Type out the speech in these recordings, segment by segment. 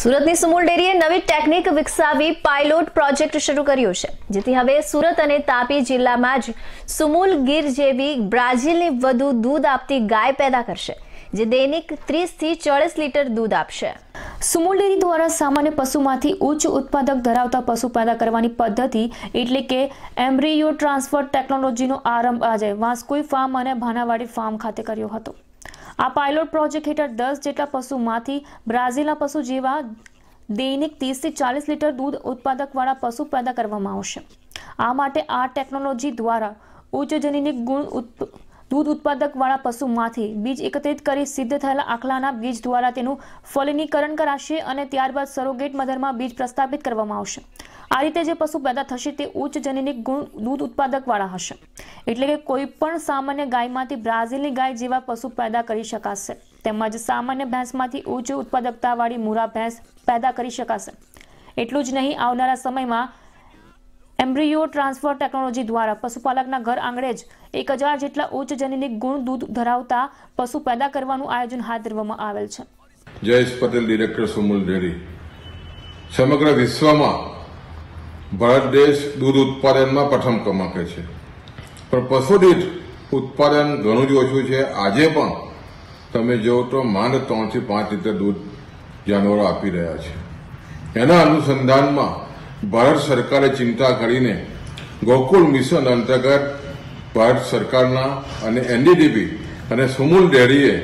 સુરતની સુમુલ ડેરીએ નવી ટેકનિક વિકસાવી પાયલોટ પ્રોજેક્ટ શરૂ કર્યો છે જેથી હવે સુરત અને તાપી જિલ્લામાં જ સુમુલ ગીર જેવી બ્રાઝિલની વધુ દૂધ આપતી ગાય પેદા કરશે જે દૈનિક 30 થી 40 લિટર દૂધ આપશે। सुमूल डेरी द्वारा सामान्य पशुमांथी उच्च उत्पादक धरावता पशु पैदा करवानी पद्धति एटले के एम्ब्रियो ट्रांसफर टेक्नोलॉजी नो आरंभ आज वांसकोई फार्म अने भानावाड़ी फार्म खाते कर्यो हतो। आ पायलट प्रोजेक्ट हेठळ 10 जेटला पशुमांथी ब्राजीलना पशु जेवा दैनिक 30 थी 40 लीटर दूध उत्पादक वाला पशु पैदा करवामां आवशे। आ माटे आ टेक्नोलॉजी द्वारा उच्च जनिनिक गुण दूध उत्पादक वाला पशु माथी बीज एकत्रित करी सिद्ध थयेला आकलाना बीज द्वारा तेनु फलनीकरण कराशे अने त्यारबाद सरोगेट मधरमा बीज प्रस्थापित करवामां आवशे। आ रीते जे पशु पैदा थशे ते उच्च जनिनिक गुण दूध उत्पादक वाला हशे एटले के कोई पण सामान्य गायमांथी ब्राजीलनी गाय जेवा पशु पैदा करी शकाशे तेमज सामान्य भैंसमांथी उच्च उत्पादकता वाली मूरा भैंस पैदा करी शकाशे। एटलुं ज नहीं आवनारा समयमां एम्ब्रियो ट्रांसफर टेक्नोलॉजी द्वारा पशुपालकना घर आंगणे ज 1000 જેટલા ઉચ્ચ જનીનિક ગુણ દૂધ ધરાવતા પશુ પેદા કરવાનું આયોજન હાથ ધરવામાં આવેલ છે। Jayesh Patel, director, Sumul Dairy. સમગ્ર વિશ્વમાં ભારત દેશ દૂધ ઉત્પાદનમાં પ્રથમ ક્રમાંકે છે, પણ પશુદીઠ ઉત્પાદન ઘણું જ ઓછું છે। આજે પણ તમે જોવો તો માંડ 3 થી 5 લીટર દૂધ જાનવરો આપી રહ્યા છે। એના અનુસંધાનમાં भारत सरकारे चिंता करीने गोकुल मिशन अंतर्गत भारत सरकारना अने NDDP अने सुमूल डेरीए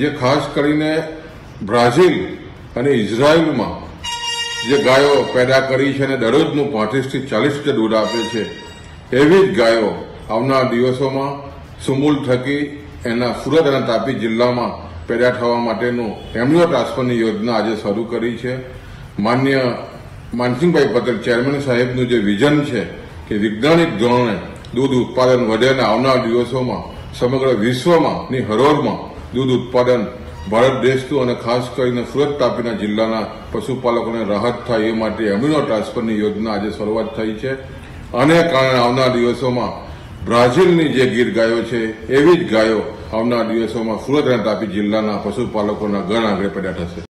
जे खास करीने ब्राजील अने इजरायल में जे गायो पैदा करी छे अने दररोजनु 35 થી 40 लीटर दूध आपे छे एवी ज गायो आवनार दिवसोमां सुमूल थकी एना सूरत अने तापी जिल्लामां पैदा थवा माटेनु एम्ब्रियो ट्रांसफरनी योजना आजे शरू करी छे। मान्य मानसिंह भाई पटेल चेरमेन साहेबनुं जे विजन है कि वैज्ञानिक धोरणे दूध उत्पादन वधे अने आवनार दिवसोमां समग्र विश्वमां हरोळमां दूध उत्पादन भारत देशथी अने खास करीने सूरत तापीना जिल्लाना पशुपालकोने राहत थाय ए माटे एम्ब्रियो ट्रांसफरनी योजना आजे शरूआत थई छे। आने कारणे आवनार दिवसोमां ब्राजीलनी जे गीर गायो छे एवी ज गायो आवनार दिवसोमां सूरत अने तापी जिल्लाना पशुपालकोना घणा आगे पैदा थशे।